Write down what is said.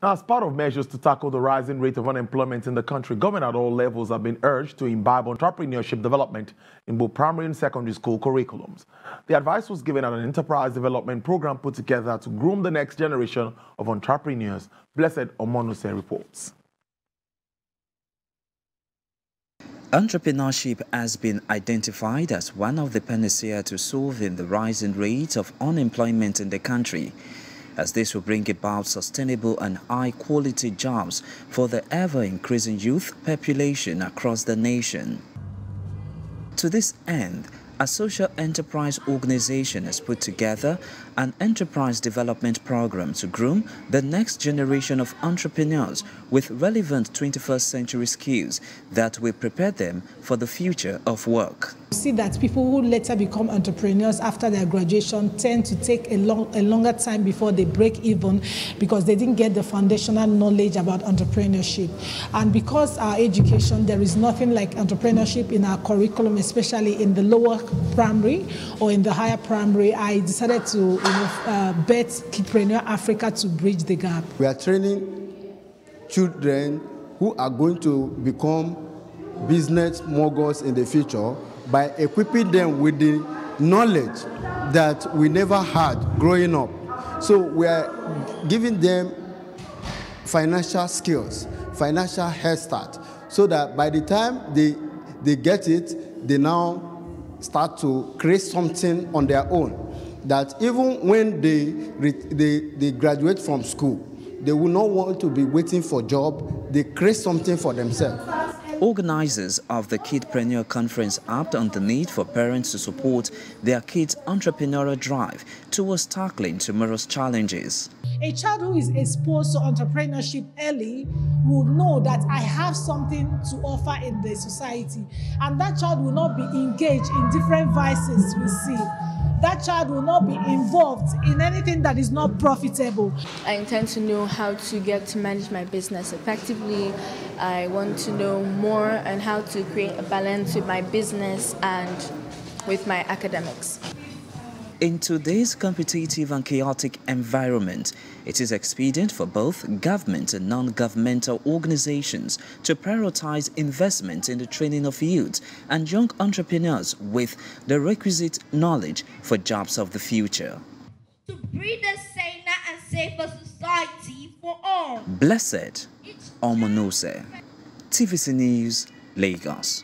As part of measures to tackle the rising rate of unemployment in the country, government at all levels have been urged to imbibe entrepreneurship development in both primary and secondary school curriculums. The advice was given at an enterprise development program put together to groom the next generation of entrepreneurs. Blessed Omonose reports. Entrepreneurship has been identified as one of the panacea to solving the rising rate of unemployment in the country, as this will bring about sustainable and high-quality jobs for the ever-increasing youth population across the nation. To this end, a social enterprise organization has put together an enterprise development program to groom the next generation of entrepreneurs with relevant 21st century skills that will prepare them for the future of work. You see that people who later become entrepreneurs after their graduation tend to take a longer time before they break even, because they didn't get the foundational knowledge about entrepreneurship. And because our education, there is nothing like entrepreneurship in our curriculum, especially in the lower primary or in the higher primary, I decided to bet Kidpreneur Africa to bridge the gap. We are training children who are going to become business moguls in the future, by equipping them with the knowledge that we never had growing up. So we are giving them financial skills, financial head start, so that by the time they get it, they now start to create something on their own, that even when they graduate from school, they will not want to be waiting for a job. They create something for themselves. Organizers of the Kidpreneur Conference harped on the need for parents to support their kids' entrepreneurial drive towards tackling tomorrow's challenges. A child who is exposed to entrepreneurship early will know that I have something to offer in the society, and that child will not be engaged in different vices we see. That child will not be involved in anything that is not profitable. I intend to know how to get to manage my business effectively. I want to know more on how to create a balance with my business and with my academics. In today's competitive and chaotic environment, it is expedient for both government and non-governmental organizations to prioritize investment in the training of youth and young entrepreneurs with the requisite knowledge for jobs of the future. To breed a saner and safer society for all. Blessed Omonose, TVC News, Lagos.